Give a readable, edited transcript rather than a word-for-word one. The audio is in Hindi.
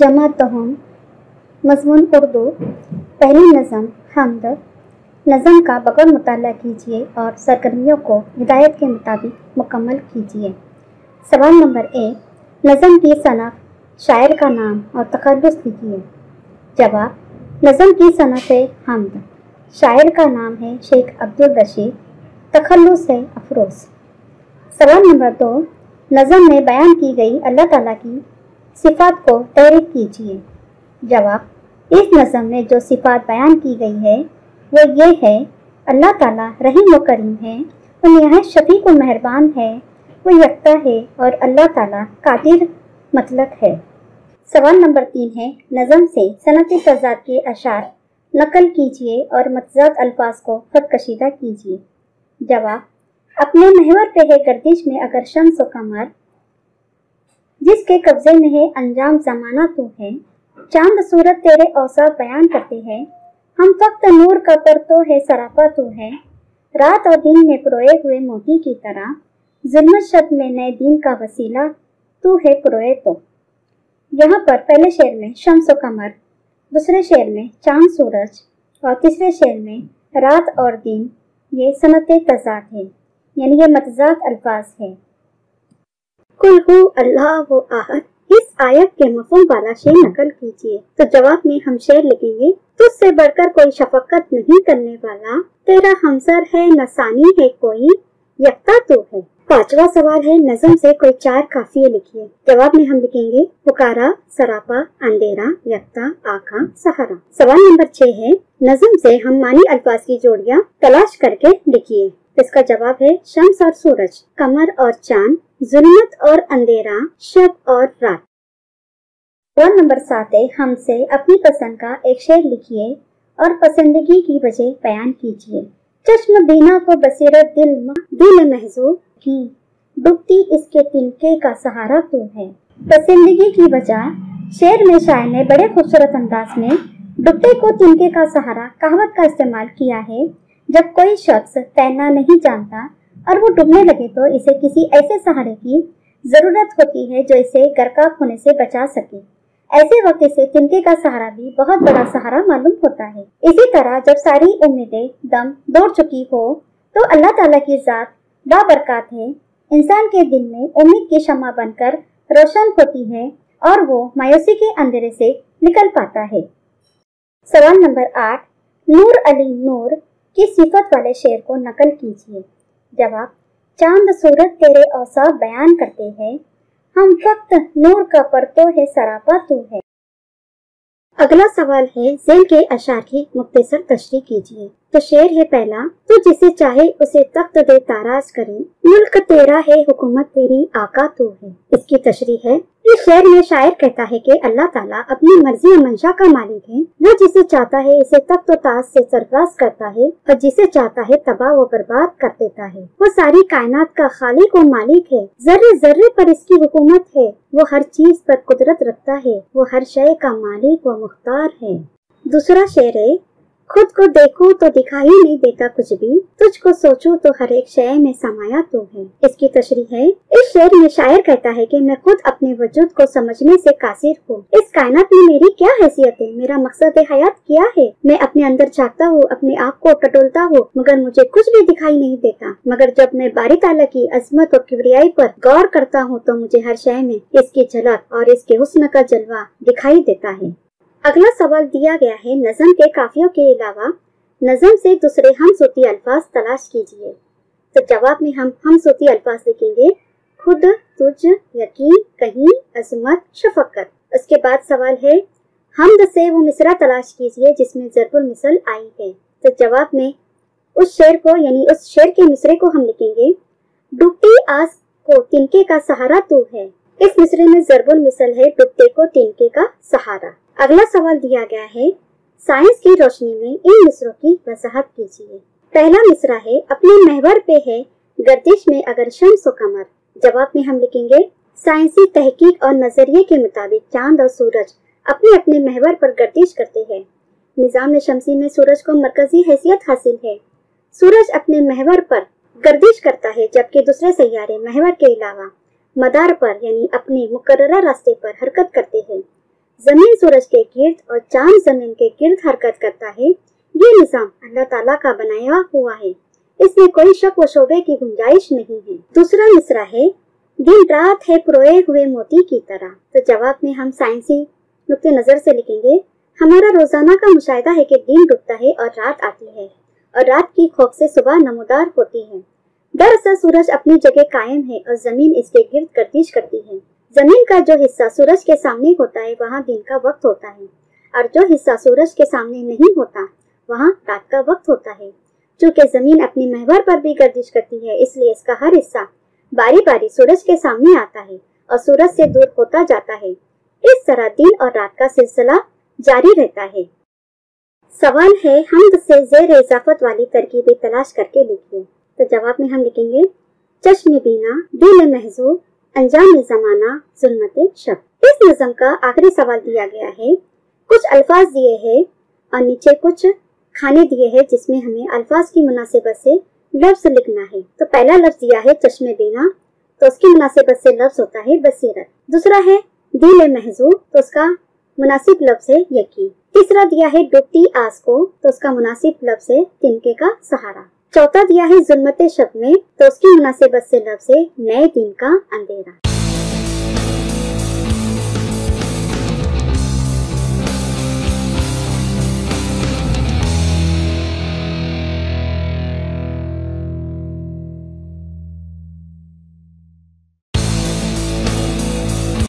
जमा तहम मजमून उर्दू। पहली नज़म हमद। नज़म का बगौर मुताला कीजिए और सरगर्मियों को हिदायत के मुताबिक मुकम्मल कीजिए। सवाल नंबर 1, नज़म की सनफ, शायर का नाम और तखल्लुस लिखिए। जवाब, नज़म की सनफ है हमद, शायर का नाम है शेख अब्दुल रशीद, तखल्लुस है अफरोज़। सवाल नंबर 2, नज़म में बयान की गई अल्लाह ताला की सिफ़ात को तहरीर कीजिए। जवाब, इस नज़म में जो सिफ़ात बयान की गई है वो ये है, अल्लाह ताला रहीम व करीम है, वो नहायत शफ़ीक व मेहरबान है, वो यकता है और अल्लाह ताला कादिर मतलक है। सवाल नंबर 3 है, नज़म से सनअती तज़ाद के अशार नकल कीजिए और मतज़ाद अल्फाज को ख़ुदकशीदा कीजिए। जवाब, अपने महवर पे है गर्दिश में अगर शम्स व कमर, जिसके कब्जे में है अंजाम ज़माना तू है, चांद सूरत तेरे औसाफ बयान करते हैं, हम फक्त नूर का परतो है सरापा तू है, रात और दिन में परोए हुए मोती की तरह, जुल्मत शब में नए दिन का वसीला तू है परोए तो। यहाँ पर पहले शेर में शम्स व कमर, दूसरे शेर में चांद सूरज और तीसरे शेर में रात और दिन, ये सनते तजाद है, यानी ये मतजाद अल्फाज है। कुल हु अल्लाह वो आहद, इस आयत के मफ़हूम वाला शेर नकल कीजिए। तो जवाब में हम शेर लिखेंगे, तुझसे बढ़कर कोई शफकत नहीं करने वाला, तेरा हमसर है न सानी है कोई, यकता तू है। 5वां सवाल है, नज़म से कोई 4 काफिये लिखिए। जवाब में हम लिखेंगे, पुकारा, सरापा, अंधेरा, यकता, आका, सहारा। सवाल नंबर 6 है, नज़म से हम मानी अल्फाज की जोड़ियाँ तलाश करके लिखिए। इसका जवाब है, शम्स और सूरज, कमर और चांद, जुल्मत और अंधेरा, शब और रात। सवाल नंबर 7 है, हमसे अपनी पसंद का एक शेर लिखिए और पसंदगी की वजह बयान कीजिए। चश्म बीना को बसीरत दिल महजूब की, डूबती इसके तिनके का सहारा तू है। पसंदगी की वजह शेर में शायर ने बड़े खूबसूरत अंदाज में डूबते को तिनके का सहारा कहावत का इस्तेमाल किया है। जब कोई शख्स तैरना नहीं जानता और वो डूबने लगे तो इसे किसी ऐसे सहारे की ज़रूरत होती है जो इसे गरकाव होने से बचा सके। ऐसे वक्त इसे तिनके का सहारा भी बहुत बड़ा सहारा मालूम होता है। इसी तरह जब सारी उम्मीदें दम दौड़ चुकी हो तो अल्लाह ताला की ज़ात बाबरकत है, इंसान के दिल में उम्मीद की शमा बनकर रोशन होती है और वो मायूसी के अंधेरे से निकल पाता है। सवाल नंबर 8, नूर अली नूर की सिफत वाले शेर को नकल कीजिए। जवाब, चांद सूरत तेरे औसाफ बयान करते हैं, हम फक्त नूर का परतो है सरापा तू है। अगला सवाल है, ज़ैल के अशार की मुख्तसर तशरीह कीजिए। तो शेर है पहला, तू जिसे चाहे उसे तख्त दे ताराज करे, मुल्क तेरा है हुकूमत तेरी आका तू है। इसकी तशरीह है, इस शेर में शायर कहता है कि अल्लाह ताला अपनी मर्जी और मंशा का मालिक है, वो जिसे चाहता है इसे तख्त ताज से सरफराज करता है और जिसे चाहता है तबाह व बर्बाद कर देता है। वो सारी कायनात का खालिक व मालिक है, जर्रे जर्रे पर इसकी हुकूमत है, वो हर चीज पर कुदरत रखता है, वो हर शय का मालिक व मुख्तार है। दूसरा शेर है, खुद को देखो तो दिखाई नहीं देता कुछ भी, तुझको सोचो तो हर एक शय में समाया तू है। इसकी तशरीह है, इस शेर में शायर कहता है कि मैं खुद अपने वजूद को समझने से कासिर हूँ, इस कायनात में मेरी क्या हैसियत है, मेरा मकसद हयात क्या है, मैं अपने अंदर झाँकता हूँ, अपने आप को टटोलता हूँ, मगर मुझे कुछ भी दिखाई नहीं देता, मगर जब मैं बारी ताला की अजमत और किब्रियाई पर गौर करता हूँ तो मुझे हर शय में इसकी झलक और इसके हुस्न का जलवा दिखाई देता है। अगला सवाल दिया गया है, नज़म के काफियों के अलावा नज़म से दूसरे हमसूती अल्फाज तलाश कीजिए। तो जवाब में हम हमसूती अल्फाज लिखेंगे, खुद, तुझ, यकीन, कहीं, अजमत, शफकत। उसके बाद सवाल है, हमद से वो मिसरा तलाश कीजिए जिसमें ज़र्बुल मिसल आई है। तो जवाब में उस शेर को, यानी उस शेर के मिसरे को हम लिखेंगे, डूबती आस को तिनके का सहारा तू है। इस मिसरे में ज़र्बुल मिसल है, डूबते को तिनके का सहारा। अगला सवाल दिया गया है, साइंस की रोशनी में इन मिसरों की वजाहत कीजिए। पहला मिसरा है, अपने महवर पे है गर्दिश में अगर शम्स व कमर। जवाब में हम लिखेंगे, साइंसी तहकीक और नजरिए के मुताबिक चांद और सूरज अपने अपने महवर पर गर्दिश करते हैं। निज़ाम शमसी में सूरज को मरकजी हैसियत हासिल है, सूरज अपने महवर पर गर्दिश करता है, जबकि दूसरे सैयारे महवर के अलावा मदार पर, यानी अपने मुकर्ररा रास्ते पर हरकत करते हैं। जमीन सूरज के गिर्द और चांद जमीन के गिर्द हरकत करता है। ये निज़ाम अल्लाह ताला का बनाया हुआ है, इसमें कोई शक व शोबे की गुंजाइश नहीं है। दूसरा मिसरा है दिन रात है प्रोए हुए मोती की तरह। तो जवाब में हम साइंसी नुक्ते नज़र से लिखेंगे, हमारा रोजाना का मुशाहिदा है कि दिन डूबता है और रात आती है और रात की खौफ से सुबह नमोदार होती है। दरअसल सूरज अपनी जगह कायम है और जमीन इसके गिर्द गर्दिश करती है। जमीन का जो हिस्सा सूरज के सामने होता है वहाँ दिन का वक्त होता है और जो हिस्सा सूरज के सामने नहीं होता वहाँ रात का वक्त होता है। चूँकि जमीन अपने महवर पर भी गर्दिश करती है, इसलिए इसका हर हिस्सा बारी बारी सूरज के सामने आता है और सूरज से दूर होता जाता है। इस तरह दिन और रात का सिलसिला जारी रहता है। सवाल है हमद से ज़ेर इजाफत वाली तरकीबें तलाश करके लिखिए। तो जवाब में हम लिखेंगे चश्मे बीना दिल महजूब अंजाम जमाना जुल्मत शब। इस नज़म का आखिरी सवाल दिया गया है, कुछ अल्फाज दिए हैं और नीचे कुछ खाने दिए हैं जिसमें हमें अल्फाज की मुनासिबत से लफ्ज लिखना है। तो पहला लफ्ज दिया है चश्मे बीना, तो उसकी मुनासिबत से लफ्ज होता है बसीरत। दूसरा है दिल महजूब, तो उसका मुनासिब लफ्ज है यकीन। तीसरा दिया है डूबती आस को, तो उसका मुनासिब लफ्ज है तिनके का सहारा। चौथा दिया है जुल्मत शब में, तो उसकी मुनासिबत से लफ्ज है नए दिन का अंधेरा।